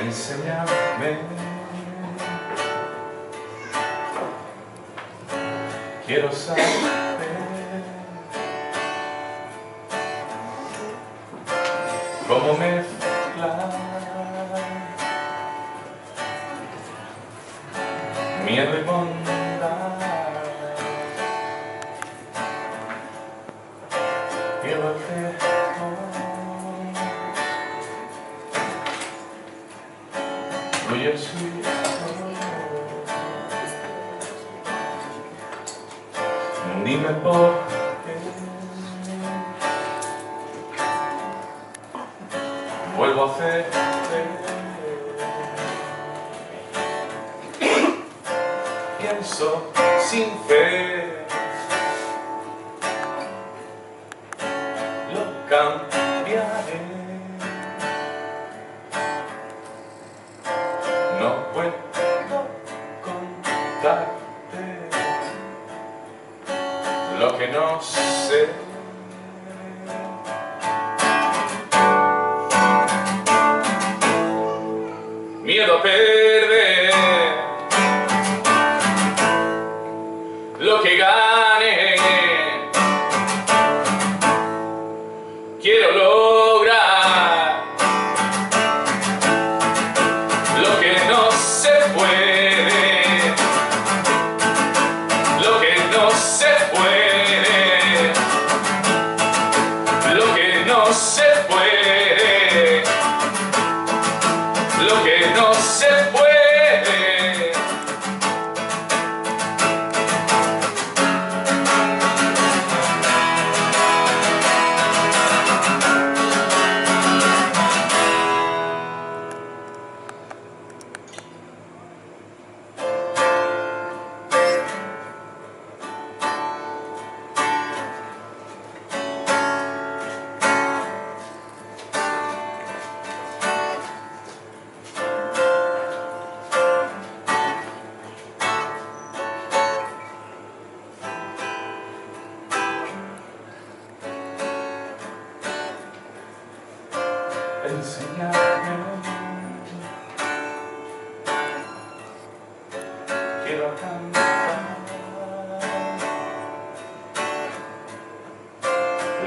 enséñame. Quiero saber cómo mezclar miedo y bondad. Llévate con fluye el suyo. Dime por qué vuelvo a hacerte. Pienso sin fe, lo cambiaré. No puedo contarte lo que no sé. Miedo a perder lo que gane, quiero lograr lo que no se puede, lo que no se puede, lo que no se puede, lo que no se puede. Enséñame, quiero cantar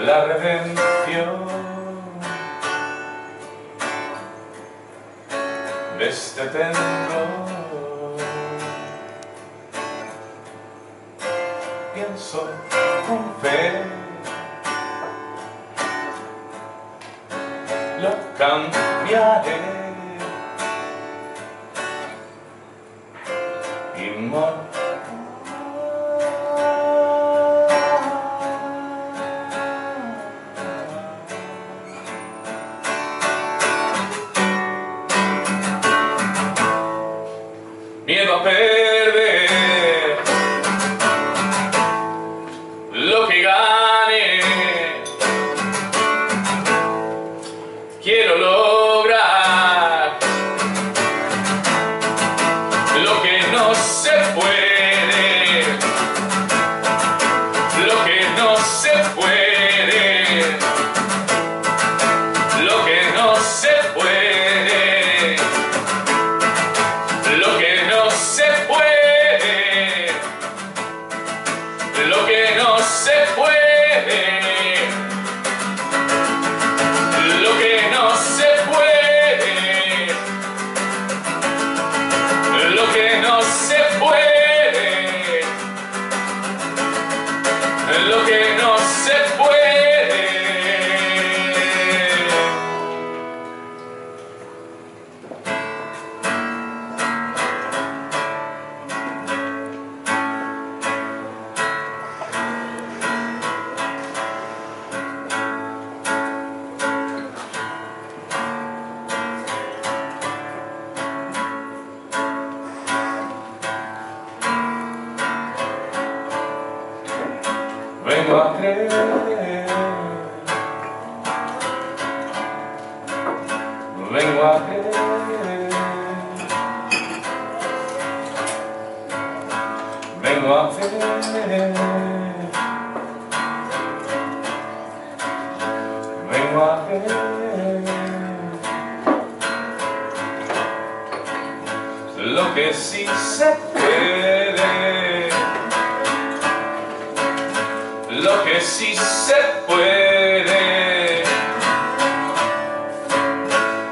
la redención de este temblor. Pienso con fe, lo cambiaré. Inmortal, miedo a perder lo que gane. Quiero lograr lo que no se puede, lo que no se puede, lo que no se puede, lo que no se puede, lo que no se puede. Lo que no se puede. Vengo a creer, vengo a creer, vengo a creer, vengo a creer, que sí se puede, lo que sí se puede,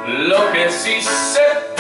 lo que sí se puede.